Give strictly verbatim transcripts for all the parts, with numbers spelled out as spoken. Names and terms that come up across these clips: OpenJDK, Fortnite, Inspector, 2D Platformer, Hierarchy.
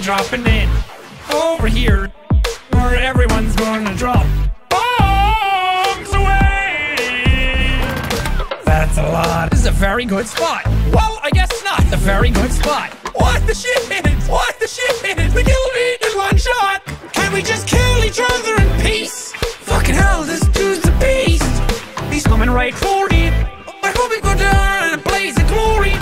dropping in over here where everyone's gonna drop bombs away. That's a lot. This is a very good spot. Well, I guess not. A very good spot. What the shit? What the shit? We killed it in one shot. Can we just kill each other in peace? Fucking hell, this dude's a beast. He's coming right for it. I hope we go down in a blaze of glory.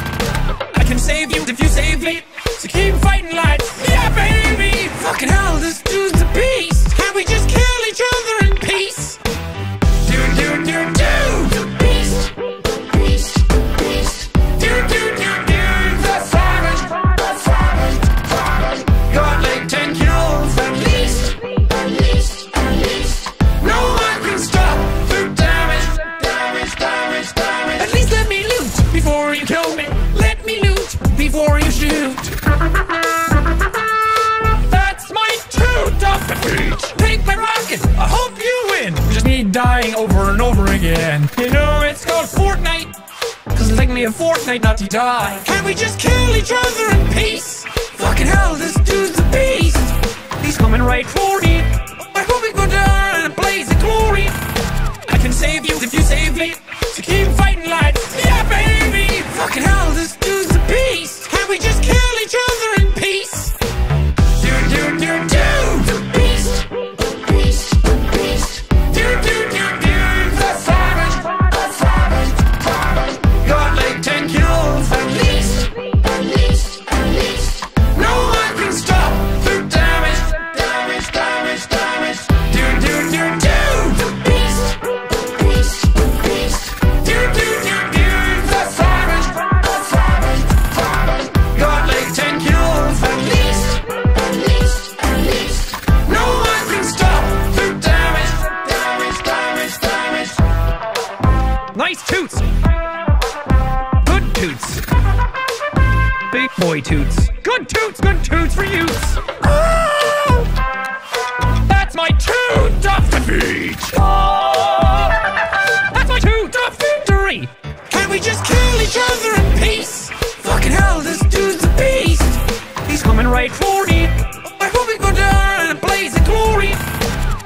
I can save you if you save me. So keep fighting, lads. Yeah, baby. Fucking hell, this dude's a beast. Can we just kill each other in peace? Do do do do. The beast, beast, beast. Do do do do. The savage, the savage, savage. Got like ten kills at least, at least, at least. No one can stop the damage, damage, damage, damage. At least let me loot before you kill me. Let me loot before you shoot. That's my two tough defeats. Take my rocket, I hope you win. We just need dying over and over again. You know it's called Fortnite, cause it take me a fortnight not to die. Can we just kill each other in peace? Fucking hell, this dude's a beast. He's coming right for it. I hope we go down in a blaze of glory. I can save you if you save me. So keep fighting, lads. Yeah, baby. Fucking hell, this dude's a beast. Can we just kill each other in peace? Do do do do. The beast, the beast, the beast. Do do do do. The savage, the savage, savage. Got like ten kills at least, at least, at least. No one can stop the damage, damage, damage, damage. Do do do do. The beast, the beast, the beast. Do do do do. The savage, the savage, savage. Got like ten kills at least, at least, at least. No one can stop the damage, damage, damage, damage. Nice toots. Good toots. Big boy toots. Good toots, good toots for use. Oh, that's my two tough defeat. Oh, that's my two tough victory. Can we just kill each other in peace? Fucking hell, this dude's a beast. He's coming right for it. I hope we go down in a blaze of glory.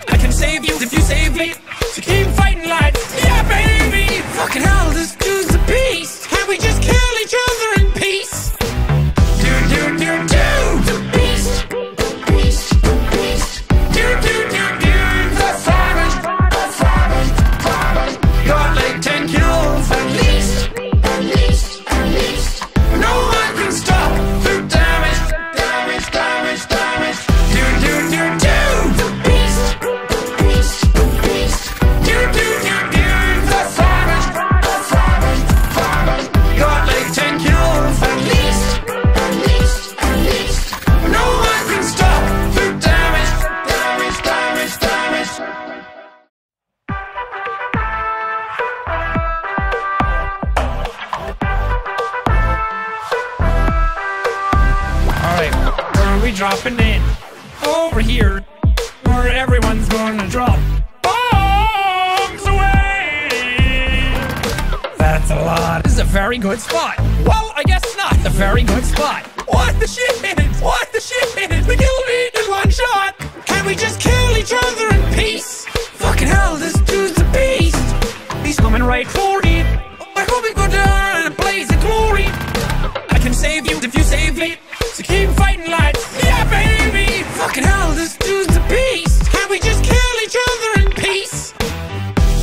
I can save you if you save me. So keep fighting, lads. Yeah, baby. Fucking hell, this dude's a beast. Can we just kill each other in peace? Do do do do. The beast, the beast, the beast. Do do do do. The savage, the savage, savage. Got like ten kills at least, at least, at least. No one can stop the damage, damage, damage, damage. Do do do do. The beast, the beast, the beast. Do do do do. The savage, the savage, savage. Got like ten kills at least, at least, at least. No one can stop the damage, damage, damage, damage. Alright, where are we dropping in? Over here, where everyone's gonna drop bombs away. That's a lot. This is a very good spot. Well, I guess not. A very good spot. What the shit? What the shit? We killed it in one shot. Can we just kill each other in peace? Fucking hell, this dude's a beast. He's coming right for it. I hope we go down in a blaze of glory. I can save you if you save me. So keep fighting, lads. Yeah, baby. Fucking hell, this dude's a beast. Can we just kill each other in peace?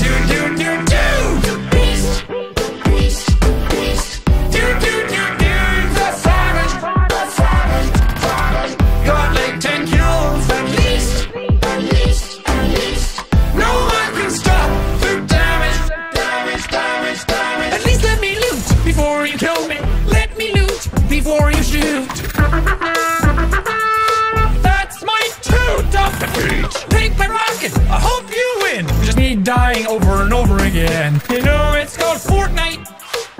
Do do do do. The beast, the beast, the beast. Do do do do. The savage, the savage, savage. Got like ten kills at least, at least, at least. No one can stop the damage, damage, damage, damage. At least let me loot before you kill me. Let me loot before you shoot. That's my two tough defeats. Take my rocket, I hope you win. We just need dying over and over again. You know it's called Fortnite,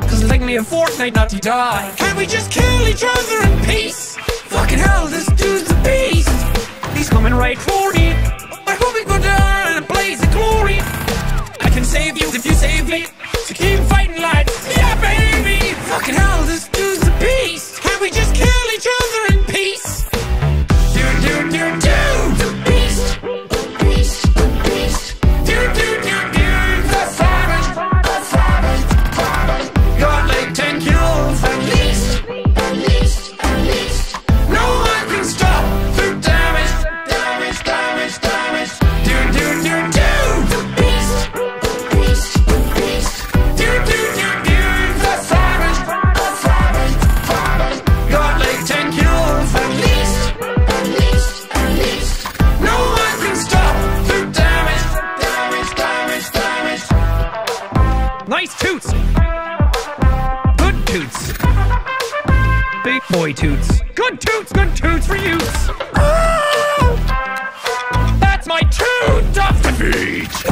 cause it'll take me a fortnight not to die. Can we just kill each other in peace? Fucking hell, this dude's a beast. He's coming right for it. I hope we go down in a blaze of glory. I can save you if you save me. So keep fighting, lads. Yeah, baby. Fucking hell, this dude's a beast. Can we just kill each other in peace?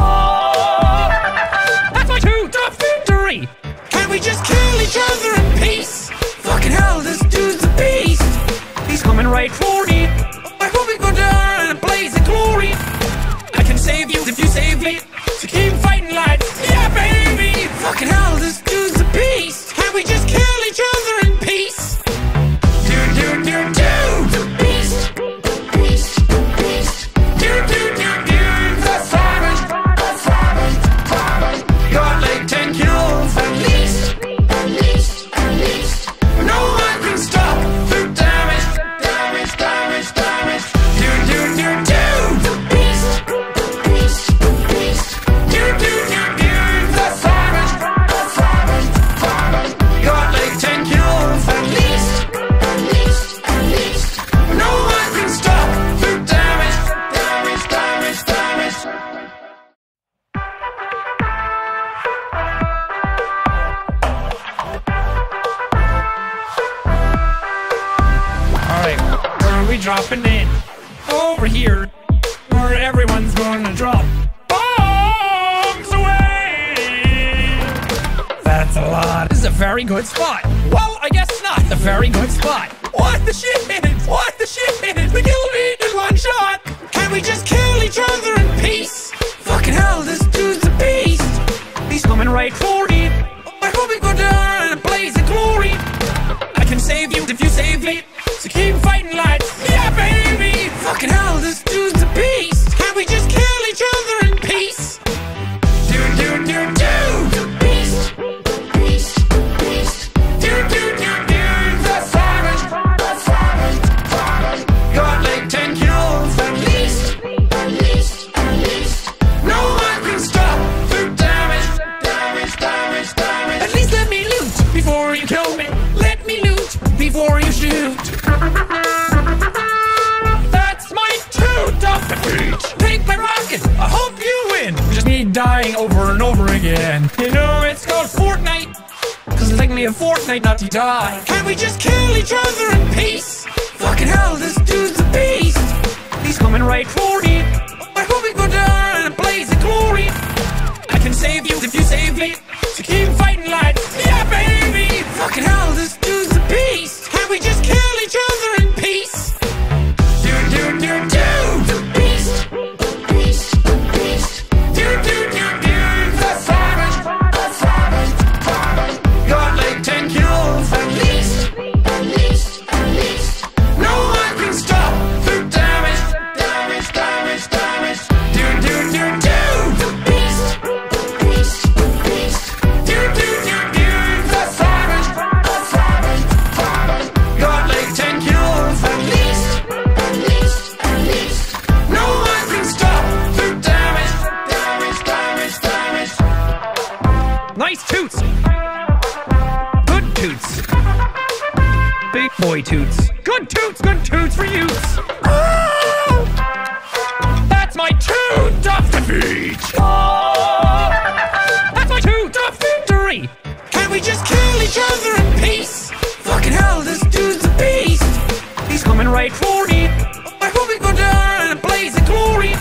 That's my two to victory! Can we just kill each other in peace? Fucking hell, this dude's a beast! He's coming right for me! I hope we go down in a blaze of glory! I can save you if you save me! So keep fighting, lads! Yeah, baby! Fucking hell, this dude's a beast! Can we just kill each other in peace? Do, do, do, do! The beast! The beast! The beast! Do, do, do, do! The savage! The savage! Savage! Got like ten kills at least! At least! At least! No one can stop the damage! Damage! Damage! Damage! Do, do, do, do! The beast! The beast! The beast! Do, do, do, do! The savage! The savage! Savage! Got like ten kills at least! At least! At least! No one can stop the damage! Damage! Damage! Damage! Alright, where are we dropping in? Over here, where everyone's gonna drop bombs away! That's a lot. This is a very good spot. Well, I guess not. It's a very good spot. What the shit? What the shit? We killed me in one shot! Can we just kill each other in peace? Fucking hell, this dude's a beast! He's coming right for me! I hope we go down in a blaze of glory! I can save you if you save me! So keep fighting, lads! Yeah, baby! Fucking hell, this dude's a beast! Can we just kill each other in peace? Do, do, do, do! The beast! The beast! The beast! Do, do, do, do! The savage! The savage! Savage! Got like ten kills at least! At least! At least! No one can stop the damage! Damage! Damage! Damage! At least let me loot before you kill me! Let me loot before you shoot! That's my two tough defeat! Take my rocket! I hope you win! Just me dying over and over again. You know, it's called Fortnite! Cause it took me a fortnight not to die. Can we just kill each other in peace? Fucking hell, this dude's a beast! He's coming right for me! I hope we go down in a blaze of glory! I can save you if you save me! So keep fighting, lads! Yeah, baby! Fucking hell, this dude's a beast! Can we just kill each other in peace? Do, do, do, do! The beast! The beast! The beast! Do, do, do, do! The savage! The savage! Savage! Got like ten kills at least! At least! At least! No one can stop the damage! Damage! Damage! Damage! Do, do, do, do! The beast! The beast! The beast! Do, do, do, do! The savage! The savage! Savage! Got like ten kills at least! At least! At least! No one can stop the damage! Damage! Damage! Damage! Nice toots! Good toots! Big boy toots! Good toots! Good toots for use! That's my two tough defeat! That's my two tough victory! Can we just kill each other in peace? Fucking hell, this dude's a beast! He's coming right for me! I hope we go down in a blaze of glory!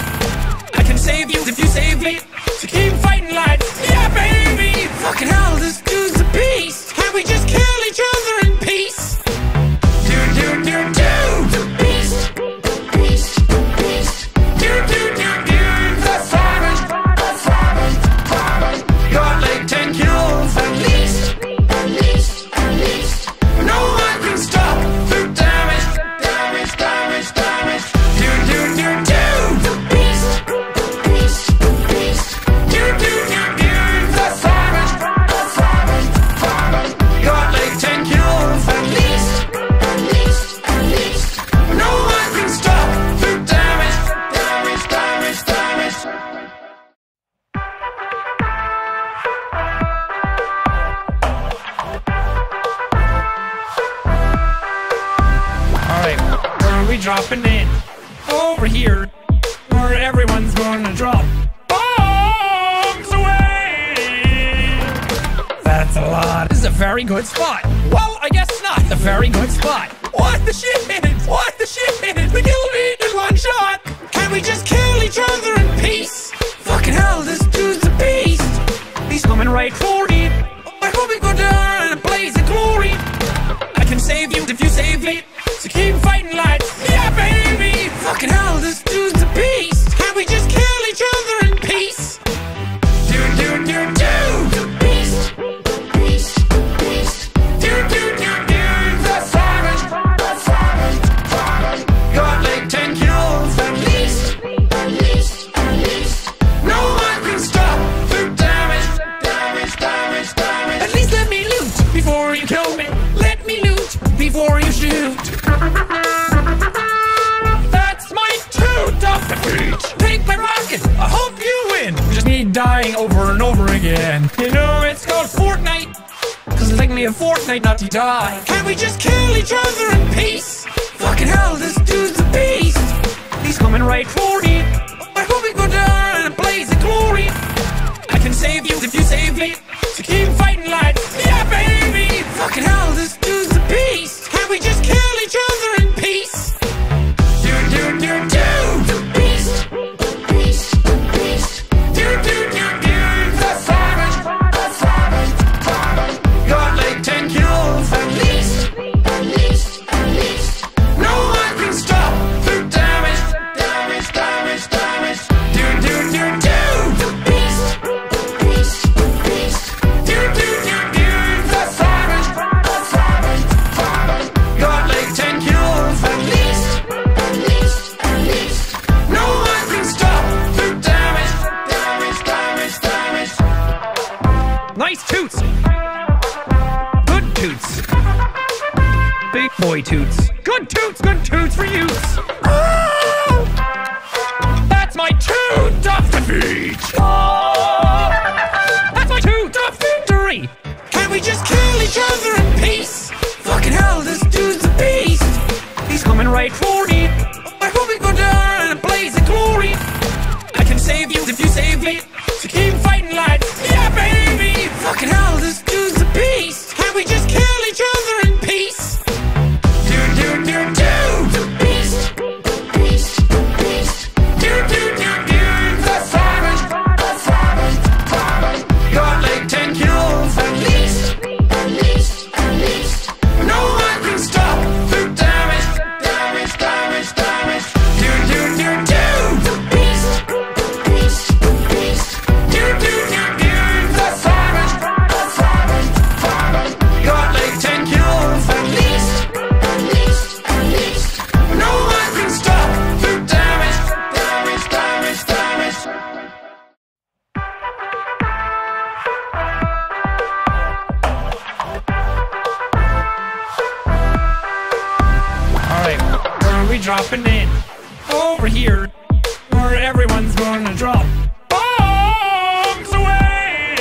I can save you if you save me! So keep fighting, lads! Yeah, baby! Fucking hell, this dude's a beast! Can we just kill each other in peace? Do, do, do, do! The beast! The beast! The beast! Do, do, do, do! The savage! The savage! Savage! Got like ten kills at least! At least! At least! No one can stop the damage! Damage! Damage! Damage! Do, do, do, do! The beast! The beast! The beast! Do, do, do, do! The savage! The savage! Savage! Got like ten kills at least! At least! At least! No one can stop the damage! Damage! Damage! Damage! Alright, where are we dropping in? Over here, where everyone's gonna drop bombs away! That's a lot. This is a very good spot. Well, I guess not. It's a very good spot. What the shit? What the shit? We killed me in one shot! Can we just kill each other in peace? Fuck Fucking hell, this dude's a beast. He's coming right for it. I hope we go down in a blaze of glory. I can save you if you save me, so keep fighting like, yeah baby. Fucking hell, this dude's a beast. Can we just kill each other in peace? Dude, dude, dude, dude, the beast, the beast, the beast. Dude, dude, dude, dude, the savage, the savage, savage. Got like ten kills at least, at least, at least. No one can stop the damage, damage, damage, damage. At least let me loot before you kill me. Let me loot before you shoot. That's my toot of defeat. Take my rocket, I hope you win. Just me dying over and over again. You know it's called Fortnite, cause it took me a fortnight not to die. Can we just kill each other in peace? Fucking hell, this dude's a beast. He's coming right for it. I hope we go down in a blaze of glory. I can save you if you save me, so keep fighting like, yeah baby. Fucking hell, this dude's a beast. Can we just kill each other in peace? Dude, dude, dude, dude, the beast, the beast, the beast. Dude, dude, dude, dude, the savage, the savage, savage. Got like ten kills at least, at least, at least. No one can stop the damage, damage, damage, damage. Dude, dude, dude, dude, the beast, the beast, the beast. Dude, dude, dude, dude, the savage, the savage, savage. Got like ten kills at least, at least, at least. No one can stop the damage, damage, damage, damage. Nice toots. Good toots. Big boy toots. Good toots, good toots for use. Ah! That's my toot of defeat. Oh! That's my toot of victory. Can we just kill each other in peace? Fucking hell, this dude's a beast. He's coming right for it. I hope we go down in a blaze of glory. I can save you if you save me, so keep fighting like, yeah baby. Fucking hell, this dude's a beast. Can we just kill each other in peace? Dude, dude, dude, dude, the beast, the beast, the beast. Dude, dude, dude, dude, the savage, the savage, savage. Got like ten kills at least, at least, at least. No one can stop the damage, damage, damage, damage. Dude, dude, dude, dude, the beast, the beast, the beast. Dude, dude, dude, dude, the savage, the savage, savage. Got like ten kills at least, at least, at least. No one can stop the damage, damage, damage, damage. Alright, where are we dropping in? Over here, where everyone's gonna drop bombs away!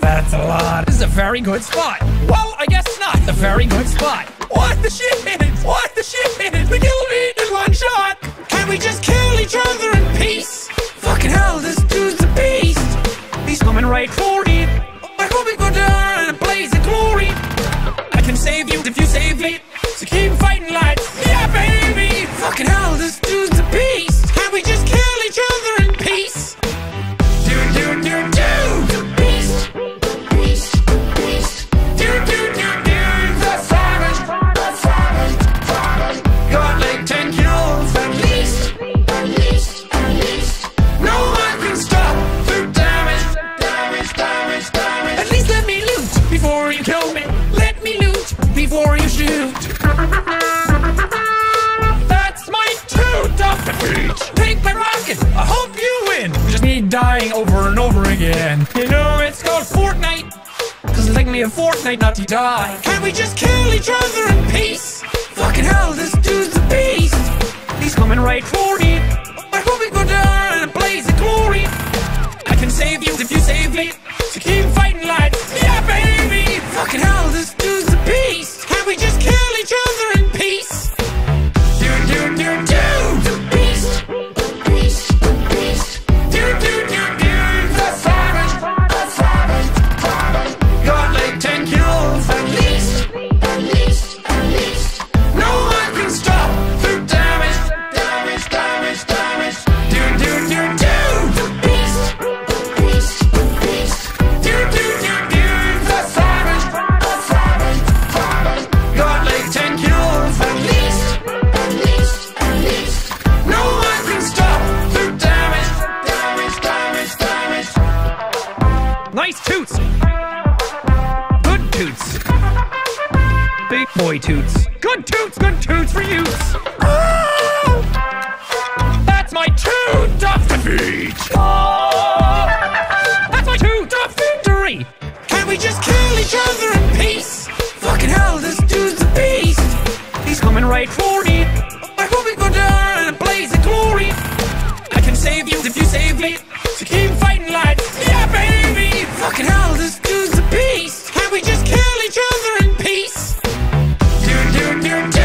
That's a lot. This is a very good spot. Well, I guess not a very good spot. What the shit? What the shit? We killed it in one shot! Can we just kill each other in peace? Fucking hell, this dude's a beast. He's coming right for it. I hope we go down in a blaze of glory. I can save you if you save me, so keep fighting like, yeah baby. Fucking hell, this dude's a beast. Can we just kill each other in peace? Dude, dude, dude, dude, the beast, the beast, the beast. Dude, dude, dude, dude, the savage, the savage, savage. Got like ten kills at least, at least, at least. No one can stop the damage, damage, damage, damage. At least let me loot before you kill me. Let me loot before you shoot. That's my toot of defeat. Take my rocket, I hope you win. Just me dying over and over again. You know it's called Fortnite, cause it took me a fortnight not to die. Can we just kill each other in peace? Fucking hell, this dude's a beast. He's coming right for it. I hope we go down in a blaze of glory. I can save you if you save me, so keep fighting like, yeah baby. Fucking hell, this dude's a beast. Can we just kill each other in peace? Dude, dude, dude, dude, the beast, the beast, the beast. Dude, dude, dude, dude, the savage, the savage, savage. Got like ten kills at least, at least, at least. No one can stop the damage, damage, damage, damage. Good toots, good toots for use. Ah! That's my toot of defeat. Oh! That's my toot of victory. Can we just kill each other in peace? Fucking hell, this dude's a beast. He's coming right for me. I hope we go down in a blaze of glory. I can save you if you save me. So keep fighting, lad. Yeah, baby. Fucking hell, this dude's a beast. Can we just kill each other in peace? Dude, dude, dude, dude.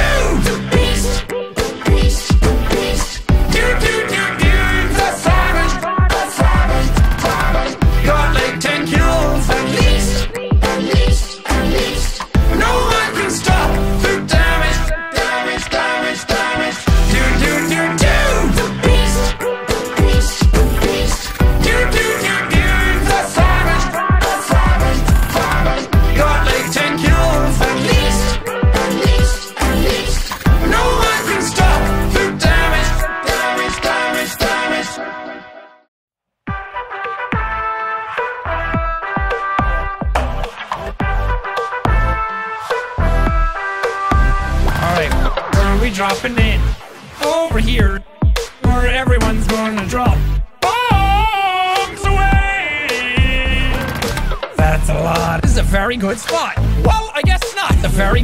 The beast, the beast, the beast. Dude, dude, dude, dude. The savage, the savage, savage. Got like ten kills at least, at least, at least. No one can stop the damage, damage, damage, damage. Dude, dude, dude, dude. The beast, the beast, the beast. Dude, dude, dude, dude. The savage, the savage, savage. Got like ten kills at least, at least, at least. No one can stop the damage, damage, damage, damage. Alright, where are we dropping in? Over here, where everyone's gonna drop bombs away. That's a lot. This is a very good spot. Well, I guess not a very good spot.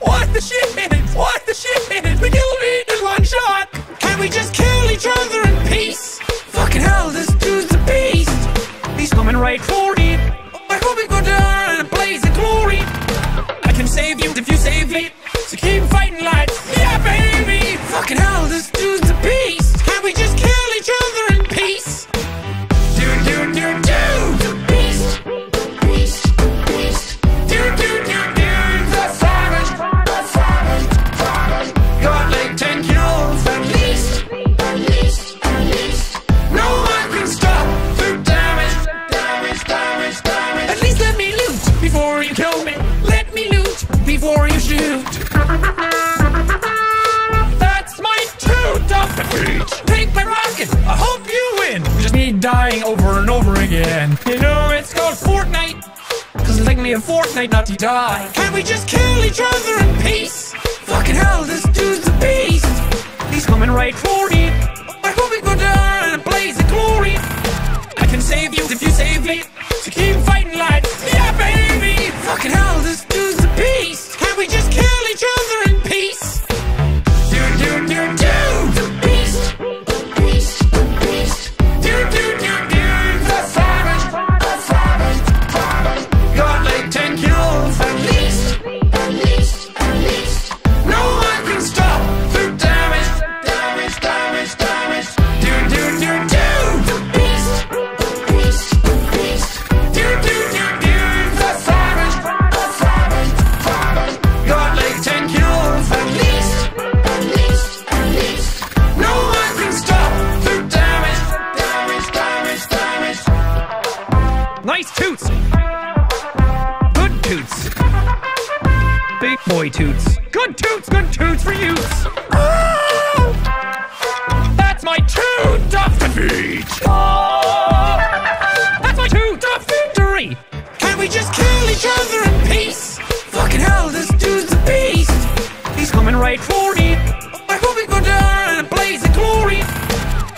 What the shit? What the shit? We killed it in one shot. Can we just kill each other in peace? Fucking hell, this dude's a beast. He's coming right for me. I hope we go down in a blaze of glory. I can save you if you save me. So keep fighting, lad. Yeah, baby. Fucking hell, this dude's a beast. Can we just kill each other in peace? Dude, dude, dude, dude. The beast, the beast, the beast. Dude, dude, dude, dude. The savage, the savage, savage. Got like ten kills at least, at least, at least. No one can stop the damage, damage, damage, damage. At least let me loot before you kill me. Let me loot before you shoot. That's my toot of defeat. Take my rocket. I hope you win. We just need dying over and over again. You know, it's called Fortnite. Cause it took me a fortnight not to die. Can we just kill each other in peace? Fucking hell, this dude's a beast. He's coming right for me. I hope we go down in a blaze of glory. I can save you if you save me. So keep fighting, lad. Yeah, baby. Fucking hell, this dude's a beast. Can we just kill each other in peace? Dude, dude, dude, dude. The beast, the beast, the beast. Dude, dude, dude, dude. The savage, the savage, savage. Got like ten kills at least, at least, at least. No one can stop the damage, damage, damage, damage. Dude, dude, dude, dude. The beast, the beast, the beast. Dude, dude, dude, dude. The savage, the savage, savage. Got like ten kills at least, at least, at least. No one can stop the damage, damage, damage, damage. Nice toots. Good toots. Big boy toots. Good toots, good toots for use. Ah! That's my toot of defeat. Oh! That's my toot of victory. Can we just kill each other in peace? Fucking hell, this dude's a beast. He's coming right for me. I hope we go down in a blaze of glory.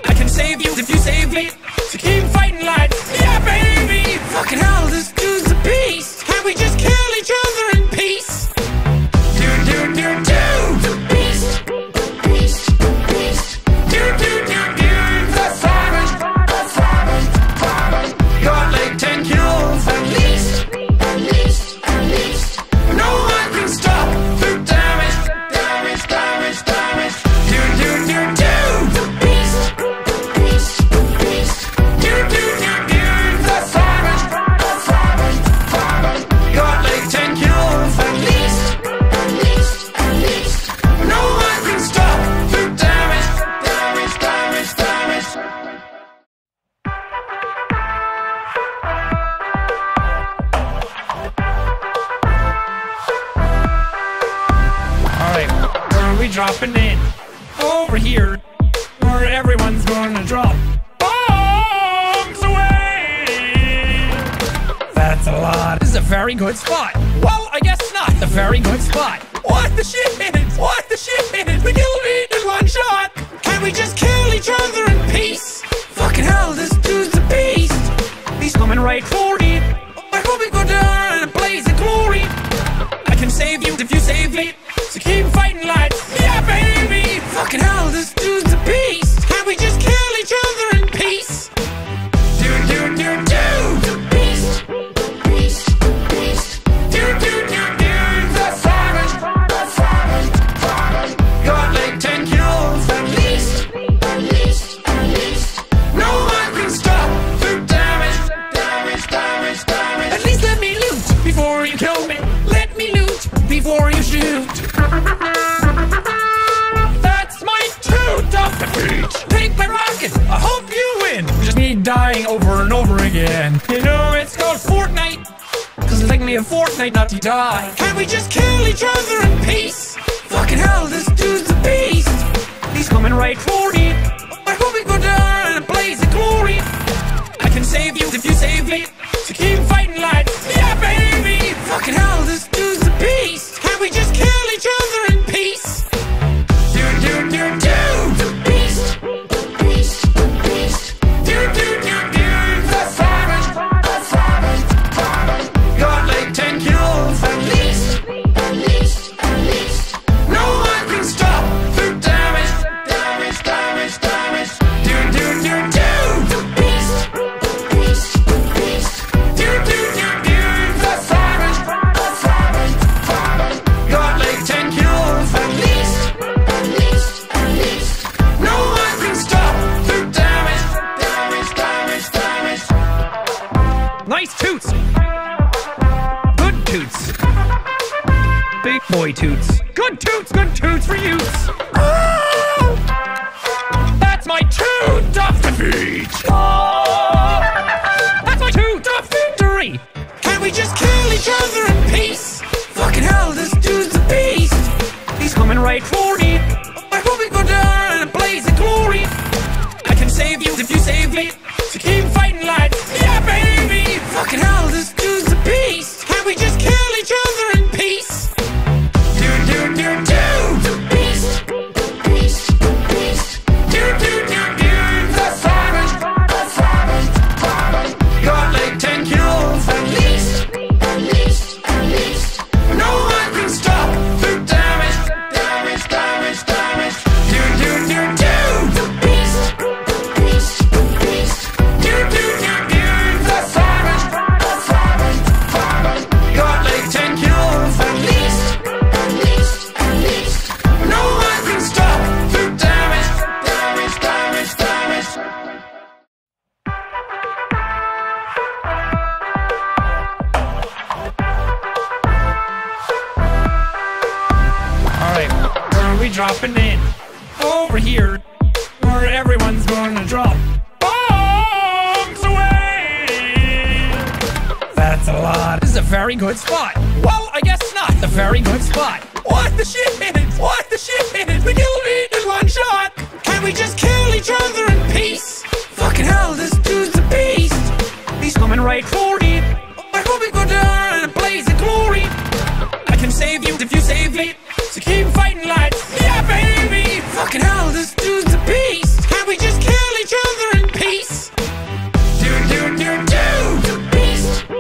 I can save you if you save me. So keep fighting, lad. Yeah, baby. Fucking hell, this dude's a beast. Can we just kill each other in peace? Dude, dude, dude, dude. The beast, the beast, the beast. Dude, dude, dude, dude. The savage, the savage, savage. Got like ten kills at least, at least, at least. No one can stop the damage, damage, damage, damage. Dude, dude, dude, dude. The beast, the beast, the beast. Dude, dude, dude, dude. The savage, the savage, savage. Got like ten kills at least, at least, at least. No one can stop the damage, damage, damage, damage. Alright, where are we dropping in? Over here, where everyone's gonna drop bombs away. That's a lot. This is a very good spot. Well, I guess not That's a very good spot. What the shit? What the shit? We killed it in one shot. Can we just kill each other in peace? Fucking hell, this dude's a beast. He's coming right for it. I hope he go down in a blaze of glory. I can save you if you save me. So keep fighting like, yeah, baby. Fucking hell, this dude's a beast. Can we just kill each other in peace? Dude, dude, dude, dude. The beast. Beast. Beast. Dude, dude, dude, dude. The savage. The savage. Savage. Got like ten kills at least. At least. At least. No one can stop the damage. Damage. Damage. Damage. At least let me loot before you kill me. Let me loot before you shoot. That's my two tough defeats. Take my rocket, I hope you win. We just need dying over and over again. You know it's called Fortnite, cause it'll take me a fortnight not to die. Can we just kill each other in peace? Fucking hell, this dude's a beast. He's coming right for it. I hope we go down in a blaze of glory. I can save you if you save me. So keep fighting like, yeah baby. Fucking hell, this dude's a beast. We just kill each other in peace. Do do do do. The beast, the beast, the beast. Do do do do. The savage, the savage, savage. Got like ten kills at least, at least, at least. No one can stop the damage, damage, damage, damage. Do do do do. The beast, the beast, the beast. Do do do do. The savage, the savage, savage. Got like ten kills at least, at least, at least. No one can stop the damage, damage, damage, damage. Nice toots. Good toots. Big boy toots. Good toots, good toots for you. Oh, that's my two tough defeat. Oh, that's my two tough victory. Can we just kill each other in peace? Fucking hell, this dude's a beast. He's coming right for it. I hope we go down in a blaze of glory. I can save you if you save me. So keep fighting like, yeah baby. Fucking hell, this dude's a beast. Can we just kill each other in peace? Do do do do. The beast. The beast. The beast. Do do do do. The savage. The savage. Savage. Got like ten kills at least. At least. At least. No one can stop the damage, damage, damage, damage. Do, do, do, do. The beast, the beast, the beast. Do, do, do, do. The savage, the savage, savage. Got like ten kills at least, at least, at least. No one can stop the damage, damage, damage, damage. We dropping in over here where everyone's gonna drop bombs away. That's a lot. This is a very good spot. Well, I guess not. A very good spot. What the shit? What the shit? We killed it in one shot. Can we just kill each other in peace? Fucking hell, this dude's a beast. He's coming right for it. I hope we go down in a blaze of glory. I can save you if you save me. So keep fighting like, yeah baby. Fucking hell, this dude's a beast. Can we just kill each other in peace? Do do do do. The beast, the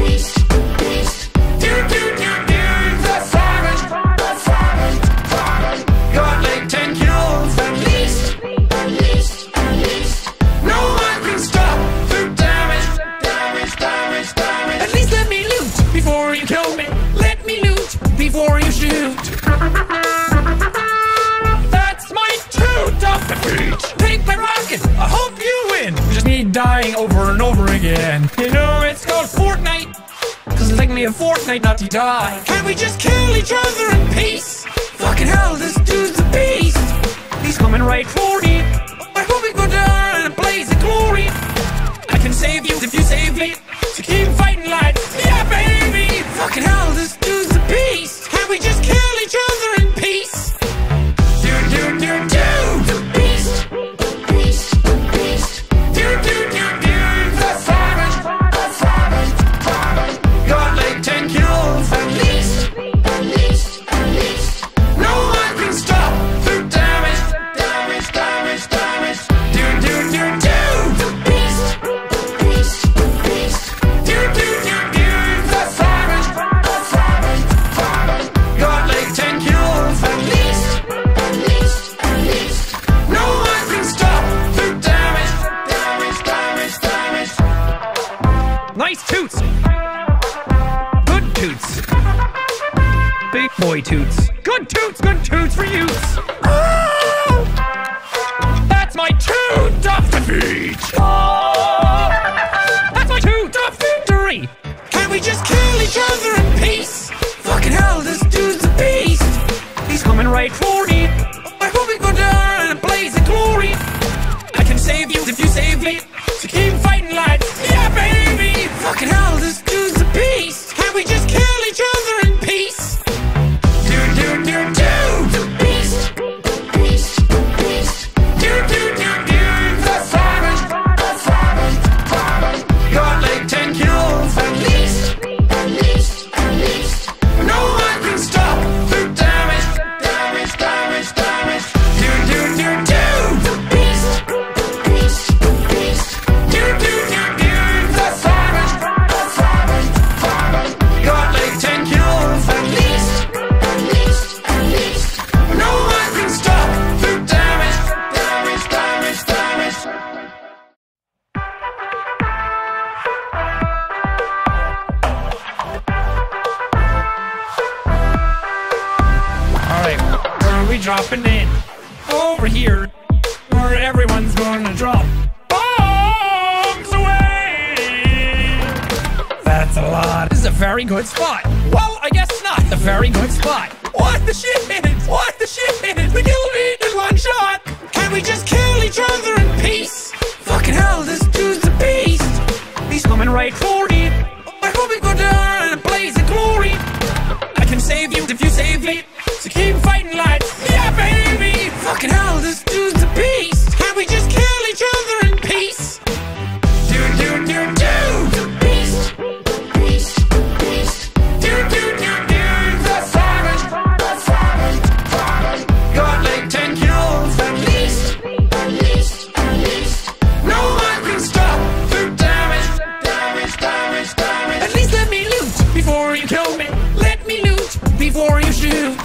beast, the beast. Do do do do. The savage, the savage, savage. Got like ten kills at least, at least, at least. No one can stop the damage, damage, damage, damage. At least let me loot before you kill me. Let me loot before you shoot. That's my two tough defeats. Take my rocket, I hope you win. We just need dying over and over again. You know it's called Fortnite, cause it'll take me a fortnight not to die. Can we just kill each other in peace? Fucking hell, this dude's a beast. He's coming right for it. I hope we go down in a blaze of glory. I can save you if you save me. So keep fighting like, yeah baby. Fucking hell, this dude's a beast. We just kill each other in peace. Do do do do. The beast, the beast, the beast. Do do do do. The savage, the savage, savage. Got like ten kills at least. Nice toots. Good toots. Big boy toots. Good toots, good toots for use. Oh, that's my toot of defeat. Oh, that's my toot of victory. Can we just kill each other in peace? Fucking hell, this dude's a beast. He's coming right for me. I hope we go down in a blaze of glory. I can save you if you save me. So keep fighting like, yeah, baby. Fucking hell, this dude's a beast. Can we just kill each other in peace? Do do do do the beast, the beast, the beast. Do do do do the savage, the savage, savage. Got like ten kills at least, at least, at least. No one can stop the damage, damage, damage, damage. Do do do do the beast, the beast, the beast. Do do do do the savage, the savage, savage. Got like ten kills at least, at least, at least. No one can stop the damage, damage, damage, damage. Alright, where are we dropping in? Over here, where everyone's gonna drop bombs away! That's a lot. This is a very good spot. Well, I guess not. A very good spot. What the shit minutes? What the shit minutes? We killed it in one shot! Can we just kill each other in peace? Fucking hell, this dude's a beast! He's coming right for me. I hope we go down in a blaze of glory. I can save you if you save me. So keep fighting like, yeah, baby. Fucking hell, this dude's a beast. Can we just kill each other in peace? Do do do do the beast, the beast, the beast. Do do do do the savage, the savage, savage. Got like ten kills at least, at least, at least. No one can stop the damage, damage, damage, damage. At least let me loot before you kill me. Let me loot before you shoot.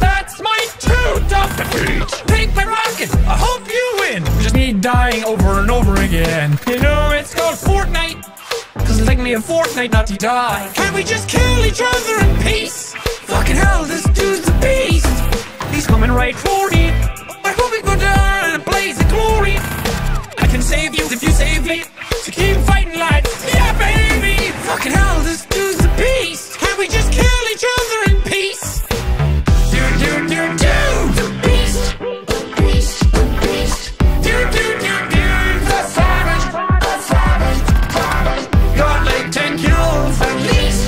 That's my toot of defeat. Take my rocket. I hope you win. We just need dying over and over again. You know it's called Fortnite. Doesn't take me a fortnight not to die. Can we just kill each other in peace? Fucking hell, this dude's a beast. He's coming right for me. I hope we go down in a blaze of glory. I can save you if you save me. So keep fighting like, yeah, baby. Fucking hell, this dude's a beast. Can we just kill each other in peace? Do do do do the beast, the beast, the beast. Do do do do the savage, the savage, savage. Got like ten kills at least,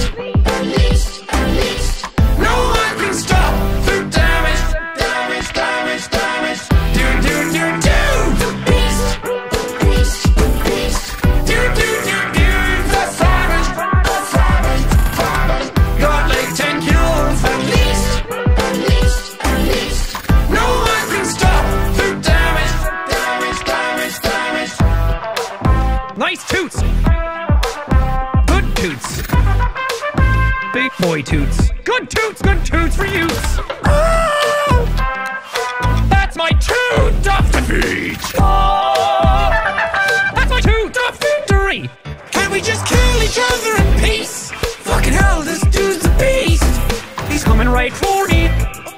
at least, at least. No one can stop the damage, damage, damage, damage. Do do do do the beast, the beast, the beast. Do do do do the savage, the savage, savage. Got like ten kills at least, at least, at least. No one can stop the damage, damage, damage, damage. Nice toots. Good toots. Big boy toots. Good toots, good toots for use. Oh, that's my toot of defeat. Oh, that's my toot of victory. Can we just kill each other in peace? Fucking hell, this dude's a beast. He's coming right for me.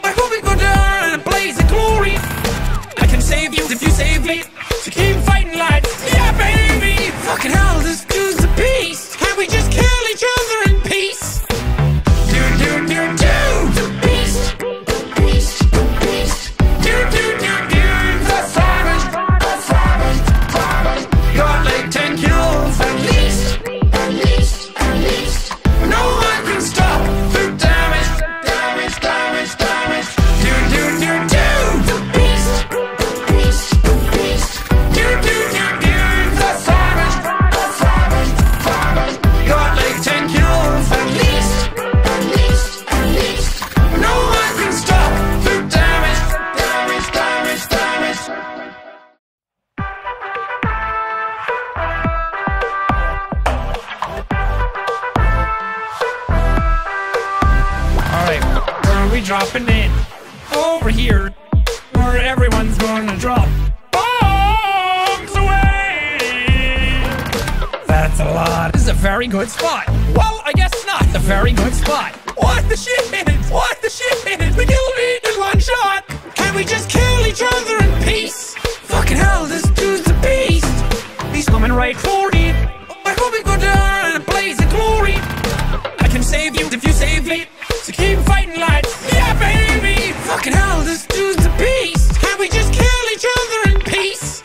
I hope we go down in a blaze of glory. I can save you if you save me. So keep fighting like, yeah, baby. Fucking hell, this dude's a beast. Can we just kill each other in peace? Do do do do the beast, the beast, the beast. Do do do do the savage, the savage, savage. Got like ten kills at least, at least, at least. No one can stop the damage, damage, damage, damage. Do do do do the beast, the beast, the beast. Do do do do the savage, the savage, savage. Got like ten kills at least, at least, at least. No one can stop the damage, damage, damage, damage. Alright, where are we dropping in? Over here, where everyone's gonna drop bombs away! very good spot. Well, I guess not the very good spot. What the shit? What the shit? We killed it in one shot. Can we just kill each other in peace? Fucking hell, this dude's a beast. He's coming right for it. I hope we go down in a blaze of glory. I can save you if you save me. So keep fighting, lads. Yeah, baby. Fucking hell, this dude's a beast. Can we just kill each other in peace?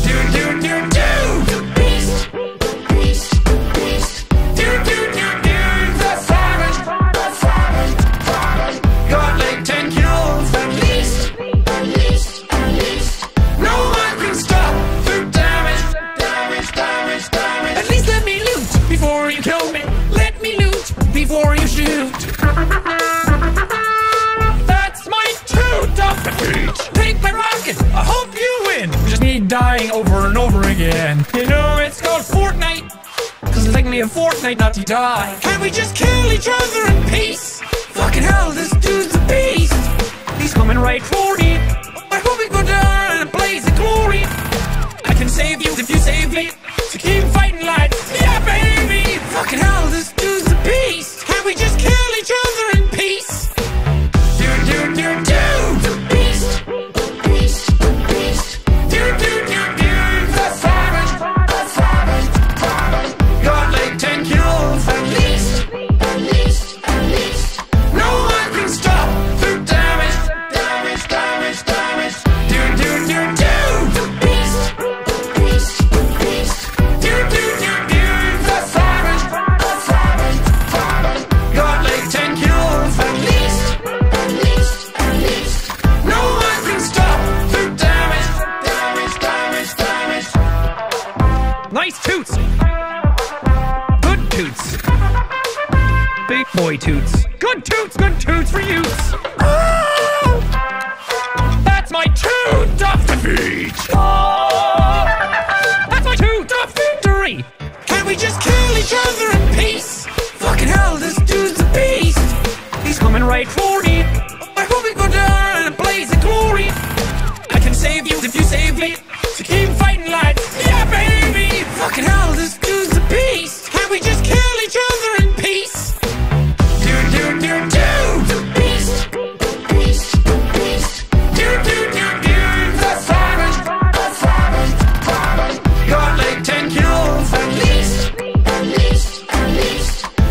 Dude, dude, dude, dude. The beast, beast, beast. Dude, dude, dude, dude. The savage, the savage, savage. Got like ten kills at least, at least, at least. No one can stop the damage, damage, damage, damage. At least let me loot before you kill me. Let me loot before you shoot. That's my two dumb defeats. Take my rocket, I hope you win. We just need dying over and over again. You know it's called Fortnite, cause it took me a fortnight not to die. Can we just kill each other in peace? Fucking hell, this dude's a beast. He's coming right for me. I hope we go down in a blaze of glory. I can save you if you save me. So keep fighting, lads. Yeah, baby. Fucking hell, this dude's a beast. Can we just kill each other in peace? Do do do do. The beast, the beast, the beast. Do do do do. The savage, the savage, savage. Got like ten kills at least, at least, at least. No one can stop the damage, damage, damage, damage. Do do do do. The beast, the beast, the beast. Do do do do. The savage, the savage, savage. Got like ten kills at least, at least, at least. No one can stop the damage, damage, damage, damage. Nice toots. Good toots. Big boy toots. Good toots, good toots for use. Ah! That's my two tough defeat. Ah! That's my two tough victory. Can we just kill each other in peace? Fucking hell, this dude's a beast. He's coming right for me. I hope we go down in a blaze of glory. I can save you if you save me. So keep fighting, lads. Yeah, baby. Fucking hell, this dude's a beast. Can we just kill each other in peace? Do do do do. The beast, the beast, the beast. Do do do do. The savage, the savage, savage. Got like ten kills at least, at least, at least.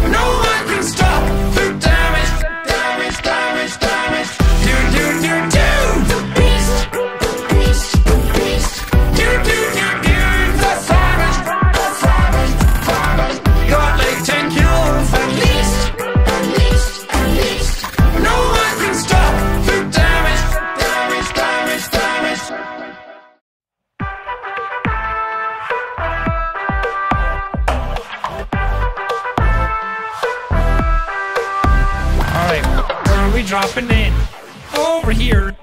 No one can stop the damage, damage, damage, damage. Do do do do. The beast, the beast, the beast. Do do do do. The savage, the savage, savage. Got like ten kills at least, at least, at least. No one can stop the damage, damage, damage, damage. Alright, where are we dropping in? Over here,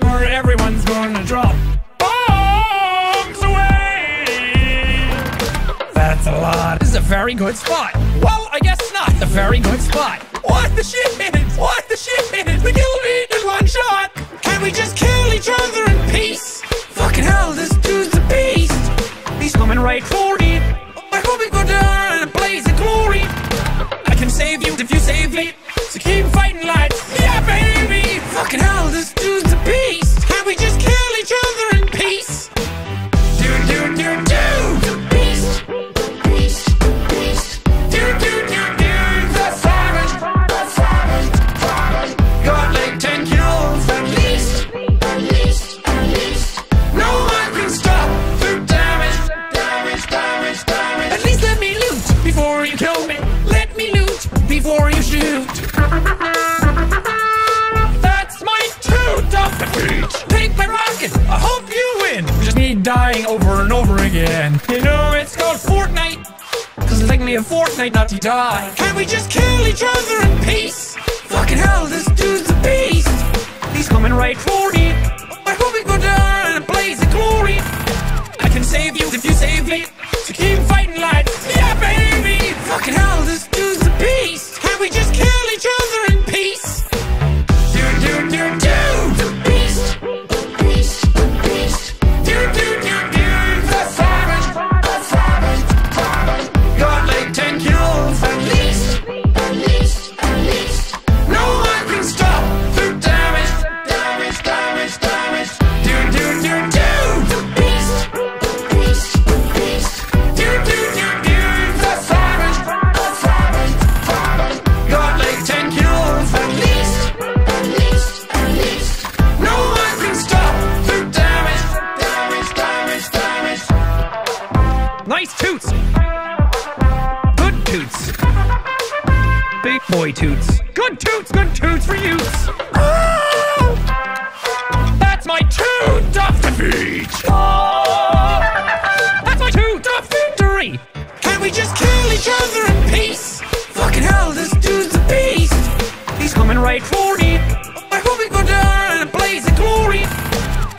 where everyone's gonna drop bombs away! That's a lot. This is a very good spot. Well, I guess not the very good spot. What the shit? What the shit? We killed it in one shot! Can we just kill each other in peace? Fucking hell, this dude's a beast! He's coming right for me. I hope we go down in a blaze of glory. I can save you if you save me. So keep fighting, lads. Yeah, baby. Fucking hell, this dude's a beast. Can we just kill each other in peace? Do do do do. The beast, the beast, the beast. Do do do do. The savage, the savage, savage. Got like ten kills at least, at least, at least. No one can stop the damage, damage, damage, damage. At least let me loot before you kill me. Let me loot before you shoot. That's my two dumb defeats. Take my rocket, I hope you win. We just need dying over and over again. You know it's called Fortnite, cause it took me a fortnight not to die. Can we just kill each other in peace? Fucking hell, this dude's a beast. He's coming right for me. I hope we go down in a blaze of glory. I can save you if you save me. So keep fighting, lads. Yeah, baby. Fucking hell, this dude's a beast. Can we just kill each other in peace? Do do do do. The beast, the beast, the beast. Do do do do. The savage, the savage, savage. Got like Toots! Good toots! Big boy toots! Good toots! Good toots for youths! Oh, that's my toot of defeat! Oh, that's my toot of victory! Can't we just kill each other in peace? Fucking hell, this dude's a beast! He's coming right for me! I hope we go down in a blaze of glory!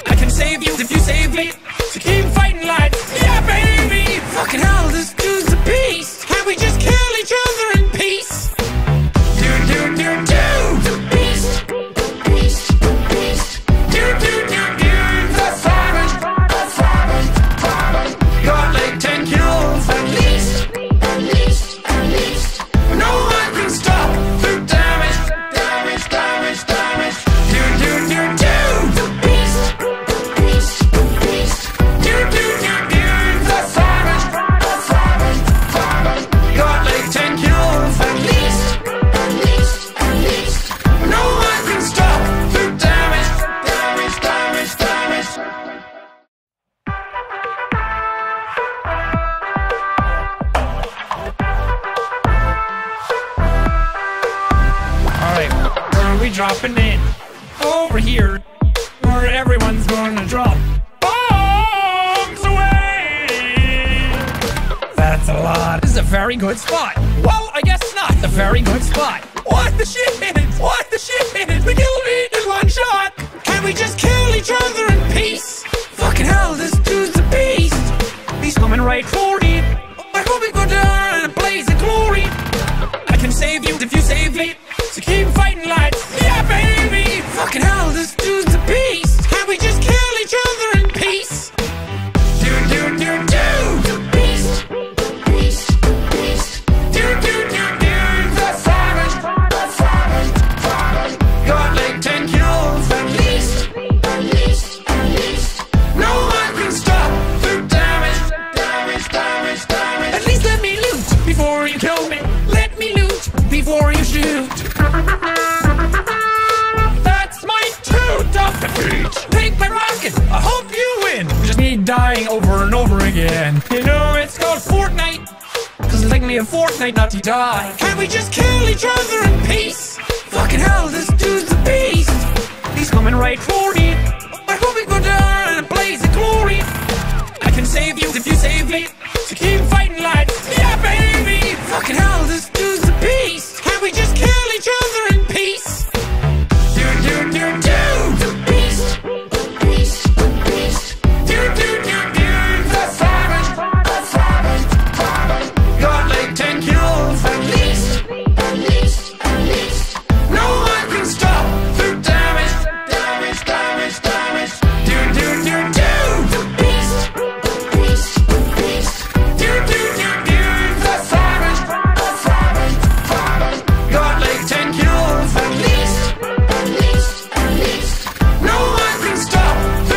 I can save you if you save me! So keep fighting, lads! Yeah, baby! Fucking hell, this dude's a beast! Can't we just kill each other in peace? Dude, dude, dude, dude! The beast! The beast! The beast! Dude, dude, dude, dude! The savage! The savage! Savage! Got like ten kills at least! At least! At least! No one can stop the damage! Damage! Damage! Damage! Dude, dude, dude, dude! The beast! The beast! The beast! Dude, dude, dude, dude! The savage! The savage! Savage! Got like ten kills at least! At least, at least, no one can stop the damage, damage, damage, damage. Alright, where are we dropping in? Over here, where everyone's gonna drop bombs away! That's a lot. This is a very good spot. Well, I guess not. A very good spot. What the shit? What the shit? We killed it in one shot! Can we just kill each other in peace? Fucking hell, this dude's a beast! He's coming right for me! I hope we go down in a blaze of glory! I can save you if you save me! So keep fighting, lads! Yeah, baby! Fucking hell, this dude's a beast! Can we just kill each other in peace? Dude, dude, dude, dude! The beast! The beast! The beast! Dude, dude, dude, dude! The savage! The savage! Savage! Got like ten kills at least! At least! At least! No one can stop the damage! Damage! Damage! Damage! At least let me loot before you kill me! Let me loot before you shoot! That's my toot of defeat! Take my rocket! I hope you win! Just me dying over and over again. You know, it's called Fortnite! Doesn't take me a fortnight not to die. Can we just kill each other in peace? Fucking hell, this dude's a beast! He's coming right for me! I hope we go down in a blaze of glory! I can save you if you save me! So keep fighting, lads! Yeah, baby! Fucking hell, this dude's a beast! Can we just kill each other in peace? Dude, dude, dude, dude! The beast! The beast! The beast! Dude, dude, dude, dude! The savage! The savage! Savage! Got like ten kills at least! At least! At least! No one can stop the damage! Damage! Damage! Damage! Dude, dude, dude, dude! The beast! The beast! The beast! Dude, dude, dude, dude! The savage! The savage! Savage! Got like ten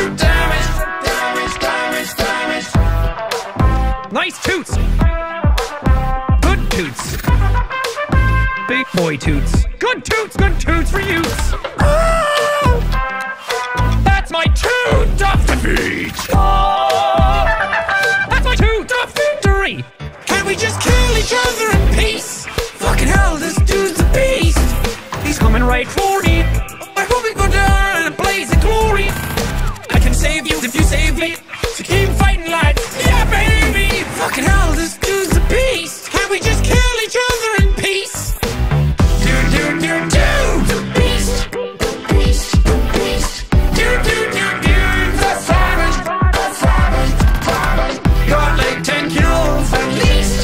kills at least! At least! At least! No one can stop the damage! Damage! Damage! Damage! Nice toots! Good toots! Big boy toots! Good toots! Good toots for youths! Oh, that's my toot of defeat! Oh, that's my toot of victory! Can we just kill each other in peace? Fucking hell, this dude's a beast! He's coming right for me! I hope we go down in a blaze of glory! I can save you if you save me! So keep fighting, lads! Yeah, baby! Fucking hell, this dude's a beast! Can we just kill each other in peace? Dude, dude, dude, dude! The beast! The beast! The beast! Dude, dude, dude, dude! The savage! The savage! Savage! Got like ten kills at least!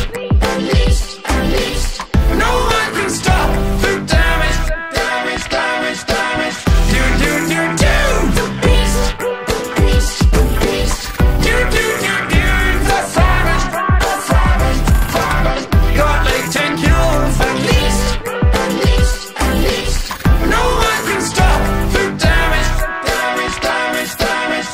At least! At least! No one can stop the damage! Damage! Damage! Damage! Dude, dude, dude, dude! The beast! The beast! The beast! Dude, dude, dude, dude! The savage! The savage! Savage! Got like ten kills at least! At least! At least! No one can stop the damage! Damage! Damage! Damage!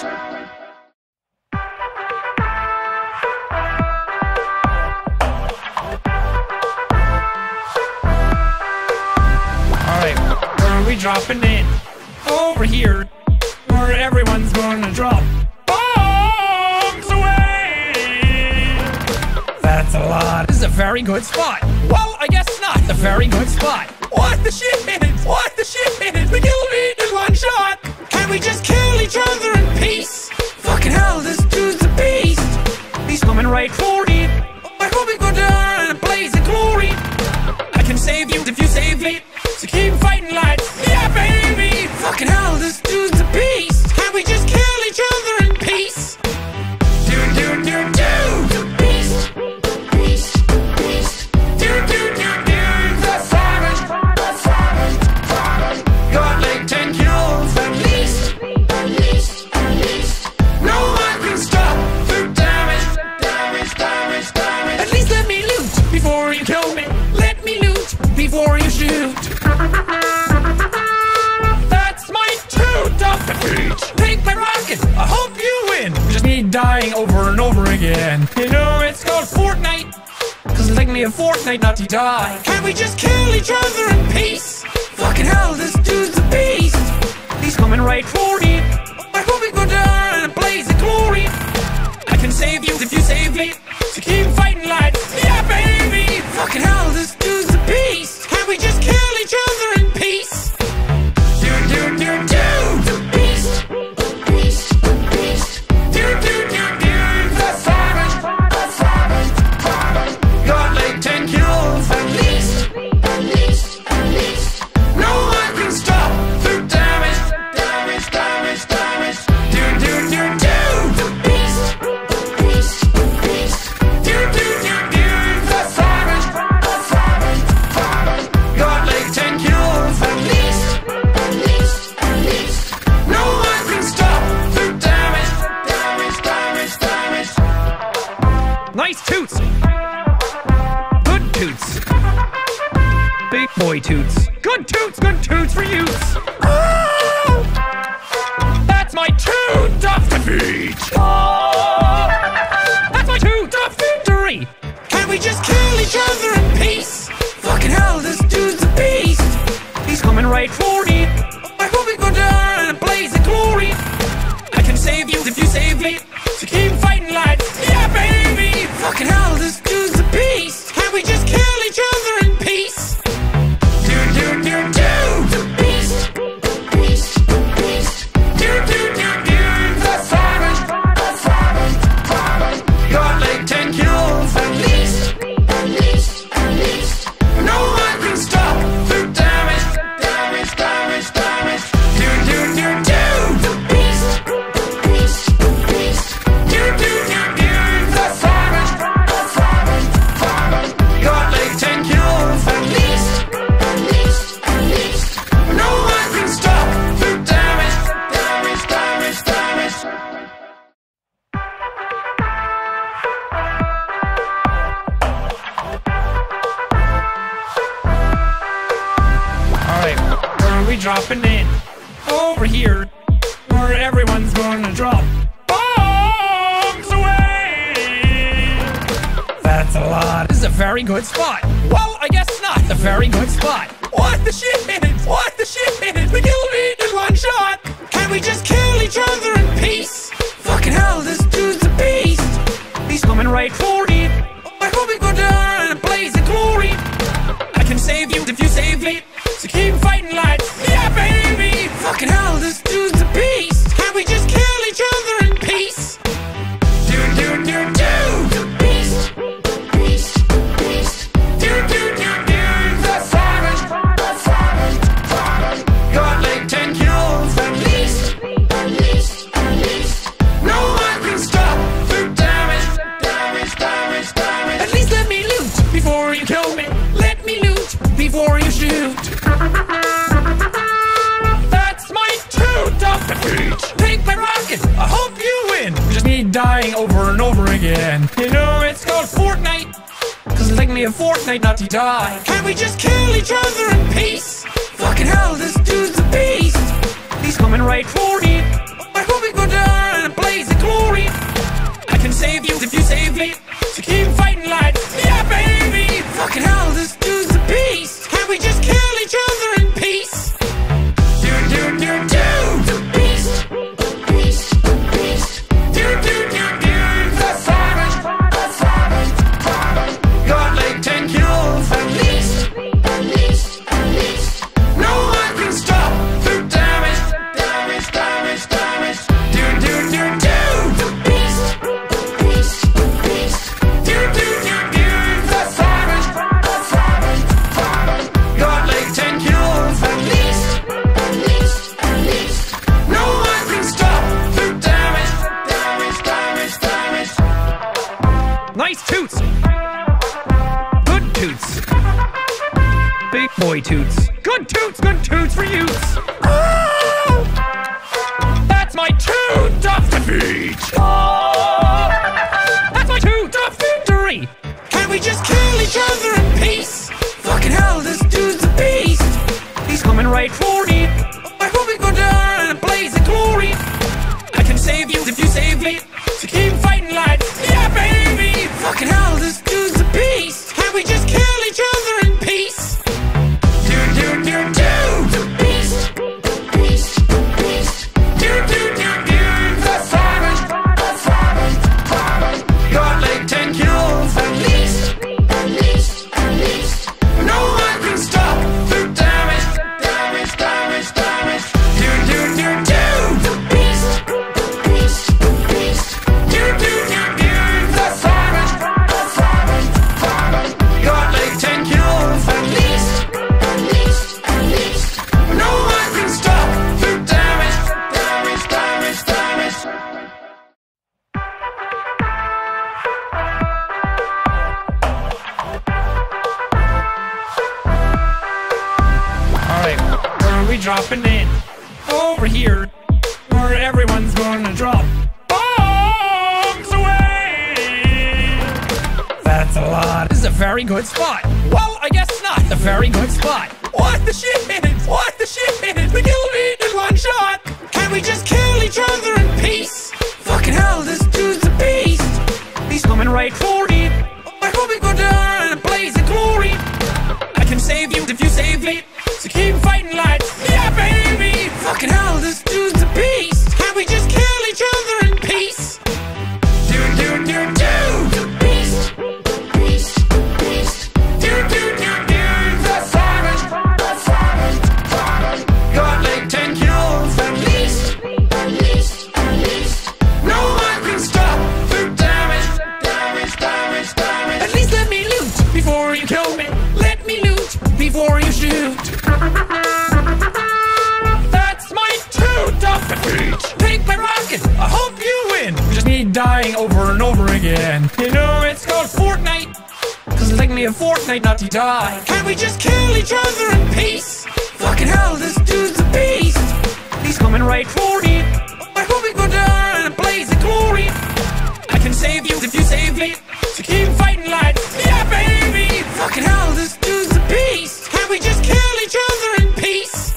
Alright, where are we dropping in? Over here, where everyone's gonna drop bombs away! a lot. This is a very good spot. Well, I guess not. It's a very good spot. What the shit? What the shit? We killed me in one shot. Can we just kill each other in peace? Fucking hell, this dude's a beast. He's coming right for it. I hope we go down in a blaze of glory. I can save you if you save me. So keep fighting, lads. Yeah, baby. Fucking hell, this dude's a beast. Can we just kill each other in peace? Dude, dude, dude, dude. The beast. Beast. Beast. Dude, dude, dude, dude. The savage. The savage. Savage. Got like ten kills at least. At least. At least. No one can stop the damage. Damage. Damage. Damage. At least let me loot before you kill me. Let me loot before you shoot. That's my two tough defeats. Take my rocket, I hope you win. Just me dying over and over again. You know it's called Fortnite, cause it took me a fortnight not to die. Can we just kill each other in peace? Fucking hell, this dude's a beast. He's coming right for it. I hope we go down in a blaze of glory. I can save you if you save me. So keep fighting, lads. Yeah, baby. Fucking hell, this dude's a beast. Can we just kill each other in peace? Dude, dude, dude, dude. The beast. The beast. The beast. Dude, dude, dude, dude. The savage. The savage. Savage. Got like ten kills at least. At least. At least. No one can stop the damage. Damage. Damage. Damage. Dude, dude, dude, dude. The beast. The beast. The beast. Dude, dude, dude, dude. The savage. The savage. Savage. Got like ten kills at least. At least. At least. No one can stop the damage. Damage. Damage. Damage. Nice toots. Good toots. Big boy toots. Good toots, good toots for use. Oh! That's my two tough defeat. Oh! That's my two tough victory. Can we just kill each other in peace? Fucking hell, this dude's a beast. He's coming right for it. I hope we go down in a blaze of glory. I can save you if you save me. So keep fighting, lads. Yeah, baby. Fucking hell, this dude's a beast. Can we just kill each other in peace? Dude, dude, dude, dude. The beast. The beast. The beast. Dude, dude, dude, dude. The savage. The savage. Savage. Got like ten kills at least. At least. At least. No one can stop the damage. Damage. Damage. Damage. Dude, dude, dude, dude. The beast. The beast. The beast. Dude, dude, dude, dude. The savage. The savage. Savage. Got like ten kills at least. At least. At least. No one can stop the damage. Damage. Damage. Damage. Alright, where are we dropping in? Over here, where everyone's gonna drop bombs away! That's a lot. This is a very good spot. Well, I guess not. It's a very good spot. What the shit? What the shit? We killed it in one shot! Can we just kill each other in peace? Fucking hell, this dude's a beast! He's coming right for it. I hope we go down in a blaze of glory. I can save you if you save me. So keep fighting, lads. Yeah, baby. Fucking hell, this dude's a beast. Can we just kill each other in peace? Dude, dude, dude, dude. The beast. The beast. The beast. Dude, dude, dude, dude. The savage. The savage. Savage. Got like ten kills at least. At least. At least. No one can stop the damage. Damage. Damage. Damage. At least let me loot before you kill me. Let me loot before you shoot. That's my two tough defeats. Take my rocket, I hope you win. Just me dying over and over again. You know it's called Fortnite, cause it took me a fortnight not to die. Can we just kill each other in peace? Fucking hell, this dude's a beast. He's coming right for it. I hope we go down in a blaze of glory. I can save you if you save me. So keep fighting, lads. Yeah, baby. Fucking hell, this dude's a beast. Can we just kill each other in peace? Dude, dude, dude, dude. The beast. The beast. The beast. Dude, dude, dude, dude. The savage. The savage. Savage. Nice toots! Good toots! Big boy toots! Good toots! Good toots for youths! Ah! That's my toot of defeat! Oh! That's my toot of victory! Can't we just kill each other in peace? Fucking hell, this dude's a beast! He's coming right for me! I hope we go down in a blaze of glory! I can save you if you save me! So keep fighting, lads! Yeah, baby! Fucking hell, this dude's a beast! Can't we just kill each other in peace? Dropping in over here where everyone's gonna drop bombs away. That's a lot. This is a very good spot. Well, I guess not. It's a very good spot. What the shit? What the shit? We killed it in one shot. Can we just kill each other in peace? Fucking hell, this dude's a beast. He's coming right for me. I hope we go down in a blaze of glory. I can save you if you save me. So keep fighting, lads. Yeah, baby! Fucking hell, this dude's a beast! Can't we just kill each other in peace? Do, do, do, do! The beast! The beast! The beast! Do, do, do, do! The savage! The savage! Savage! Got like ten kills at least! At least! At least! No one can stop the damage! Damage! Damage! Damage! At least let me loot before you kill me! Let me loot before you shoot! That's my toot of defeat! Take my rocket! I hope you win! We just need dying over and over again. You know, it's called Fortnite, cause it'll take me a fortnight not to die. Can't we just kill each other in peace? Fucking hell, this dude's a beast! He's coming right for me. I hope we go down in a blaze of glory. I can save you if you save me. So keep fighting, lads! Yeah, baby! Fucking hell, this dude's a beast! Can't we just kill each other in peace?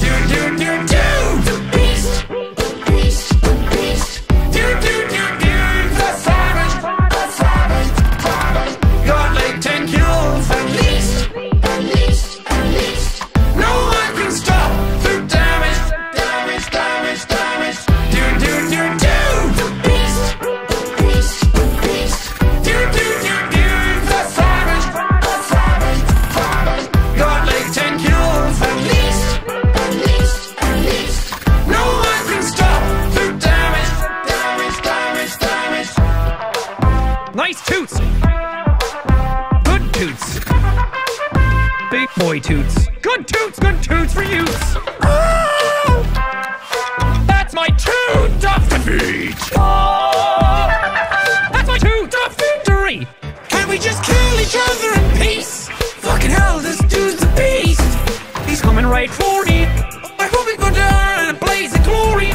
Do, do, do, do! The beast! The beast! The beast! Do, do, do, do! The savage! The savage! Savage! Got like ten kills at least! At least! At least! No one can stop the damage! Damage! Damage! Damage! Do, do, do, do! The beast! The beast! The beast! Do, do, do, do! The savage! The savage! Savage! Got like ten kills at least! At least! At least! No one can stop the damage! Damage! Damage! Damage! Nice toots! Good toots! Big boy toots! Good toots! Good toots for youths! Ah! That's my toot of defeat! Oh! That's my toot of victory! Can't we just kill each other in peace? Fucking hell, this dude's a beast! He's coming right for me. I hope we go down in a blaze of glory.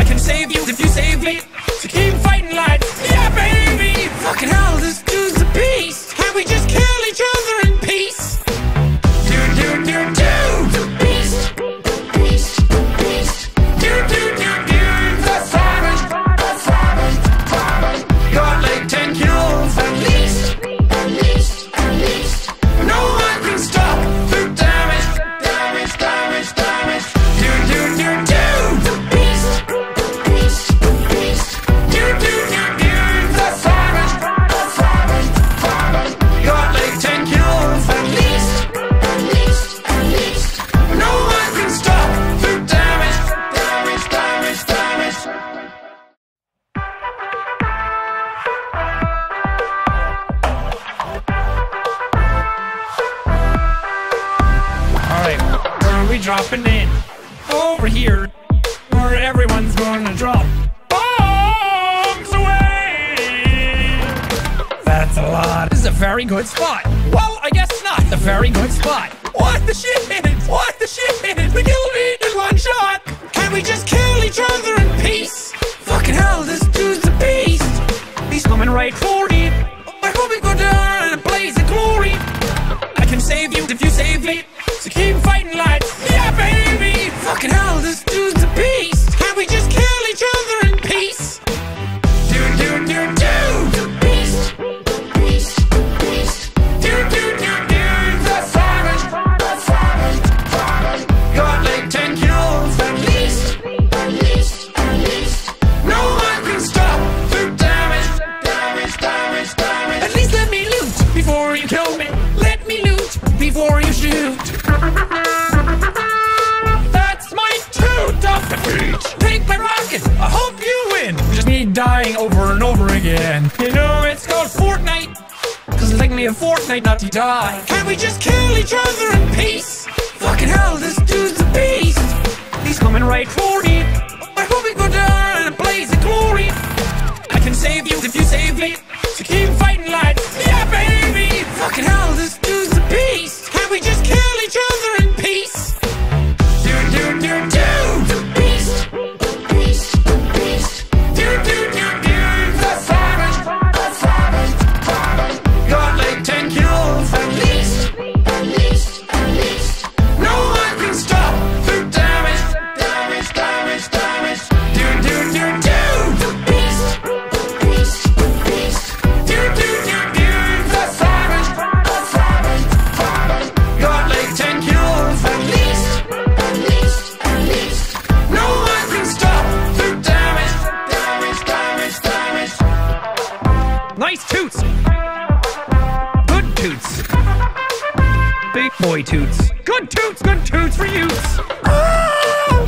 I can save you if you save me. So keep fighting, lads. Yeah, baby! Fucking hell, this dude's a beast! Can't we just kill each other in peace? Do, do, do, do! The beast! The beast! The beast! Do, do, do, do! The savage! The savage! Savage! Got like ten kills at least! At least! At least! No one can stop the damage! Damage! Damage! Damage! Do, do, do, do! The beast! The beast! The beast! Do, do, do, do! The savage! The savage! Savage! Got like ten kills at least! At least! At least! No one can stop the damage! Damage! Damage! Damage! Alright, where are we dropping in? Over here, where everyone's gonna drop bombs away. That's a lot. This is a very good spot. Well, I guess not. It's a very good spot. What the shit? What the shit? We killed me in one shot. Can we just kill each other in peace? Fucking hell, this dude's a beast. He's coming right for it. I hope we go down in a blaze of glory. I can save you if you save me. So keep fighting, lads. Yeah, baby. Fucking hell, this dude's a beast. Can we just kill each other in peace? Dude, dude, dude, dude. Before you shoot. That's my two tough defeat. Take my rocket, I hope you win. We just need dying over and over again. You know it's called Fortnite, cause it'll take me a fortnight not to die. Can we just kill each other in peace? Fucking hell, this dude's a beast. He's coming right for me. I hope we go down in a blaze of glory. I can save you if you save me. So keep fighting, lads. Yeah, baby. Fucking hell, this dude's a beast. We just kill each other in peace. Do do do do. The beast, the beast, the beast. Do do do do. The savage, the savage, savage. Got like ten kills at least, at least, at least. No one can stop the damage, damage, damage, damage. Do do do do. The beast, the beast, the beast. Do do do do. The savage, the savage, savage. Got like ten kills at least, at least, at least. No one can stop the damage, damage, damage, damage. Nice toots. Good toots. Big boy toots. Good toots, good toots for you. Oh,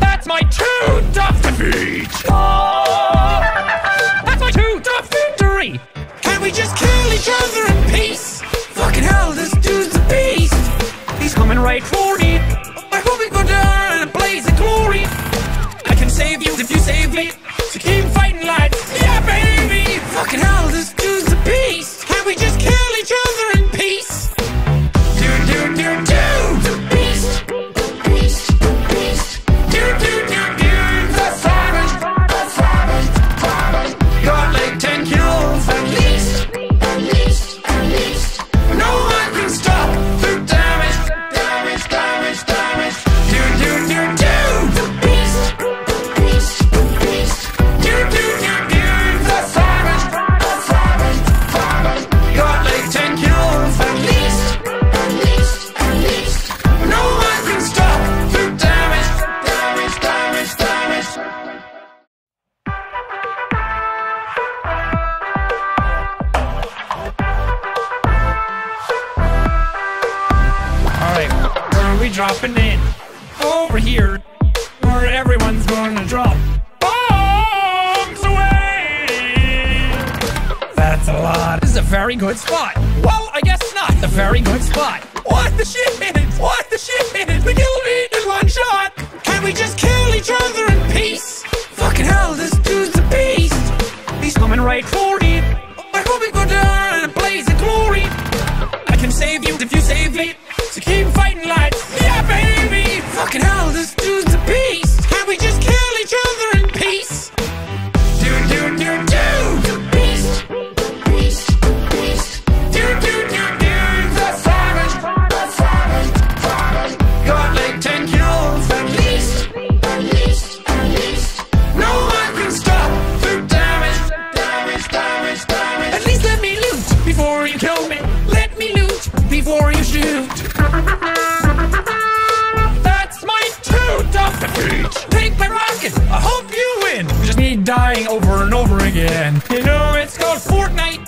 that's my two tough defeat. Oh, that's my two tough victory. Can we just kill each other in peace? Fucking hell, this dude's a beast. He's coming right for me. I hope we go down in a blaze of glory. I can save you if you save me. So keep fighting, lads. Yeah, baby. Fucking hell, this dude's a beast. Can we just kill each other in peace? Do, do, do, do. The beast, the beast, the beast. Do, do, do, do. The savage, the savage, savage. Got like ten kills at least, at least, at least. No one can stop the damage, damage, damage, damage. Do, do, do, do. The beast, the beast, the beast. Do, do, do, do. The savage, the savage, savage. Got like ten kills at least, at least, at least. No one can stop the damage, damage, damage, damage. Dropping in over here where everyone's gonna drop bombs away. That's a lot. This is a very good spot. Well, I guess not. It's a very good spot. What the shit? What the shit? We killed it in one shot. Can we just kill each other in peace? Fucking hell, this dude's a beast. He's coming right for me. I hope we go down in a blaze of glory. I can save you if you save me. So keep fighting, lads. Yeah, baby. Fucking hell, this dude's a beast. Can we just kill each other in peace? Do, do, do, do. The beast, the beast, the beast. Do, do, do, do. The savage, the savage, savage. Got like ten kills at least, at least, at least. No one can stop the damage, damage, damage, damage. At least let me loot before you kill me. Let me loot before you shoot. That's my two tough defeat. Take my rocket, I hope you win. We just need dying over and over again. You know it's called Fortnite,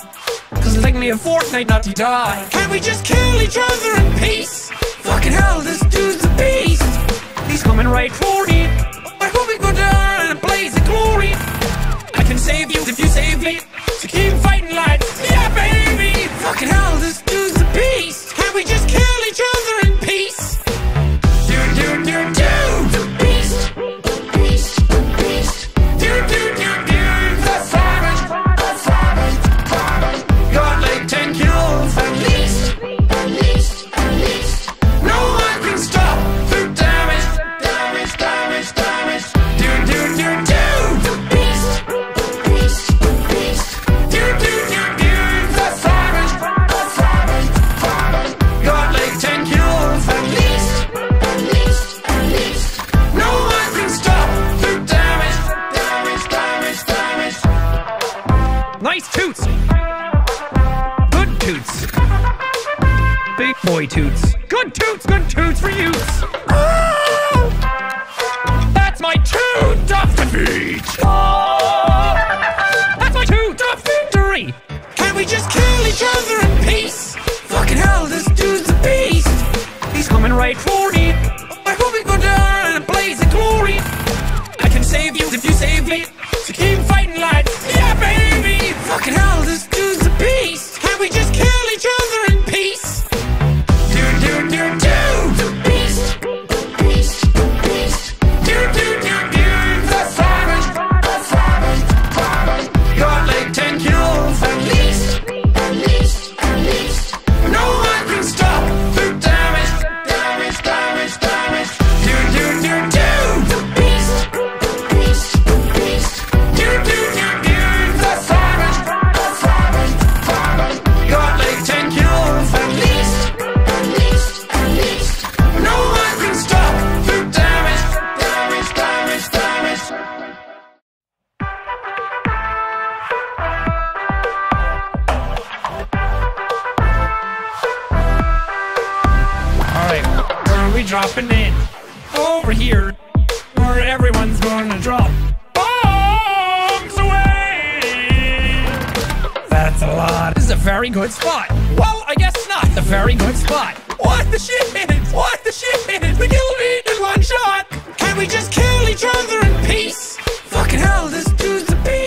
cause it'll take me a fortnight not to die. Can we just kill each other in peace? Fucking hell, this dude's a beast. He's coming right for me. I hope we go down in a blaze of glory. I can save you if you save me. So keep fighting, lads. Yeah, baby. Fucking hell, this dude's a beast. Can we just kill each other in peace? Do, do, do, do. The beast, the beast, the beast. Do, do, do, do. The savage, the savage, savage. Nice toots! Good toots! Big boy toots! Good toots! Good toots for use! Ah! That's my toot of defeat! Oh! That's my toot of victory! Can't we just kill each other in peace? Fucking hell, this dude's a beast! He's coming right for me! I hope we go down in a blaze of glory! I can save you if you save me! So keep fighting like, yeah, baby! Fucking hell, this dude's a beast! Can't we just kill each other in peace? Dude, dude, dude, dude! The beast! The beast! The beast! Dude, dude, dude, dude! The savage! The savage! Savage! Got like ten kills at least! At least! At least! No one can stop the damage! Damage! Damage! Damage! Dude, dude, dude, dude! The beast! The beast! The beast! Dude, dude, dude, dude! The savage! The savage! Savage! Got like ten kills at least! At least! At least! No one can stop the damage! Damage! Damage! Damage! Alright, where are we dropping in? Over here, where everyone's gonna drop bombs away! That's a lot. This is a very good spot. Well, I guess not. It's a very good spot. What the shit? What the shit? We killed it in one shot! Can we just kill each other in peace? Fucking hell, this dude's a beast!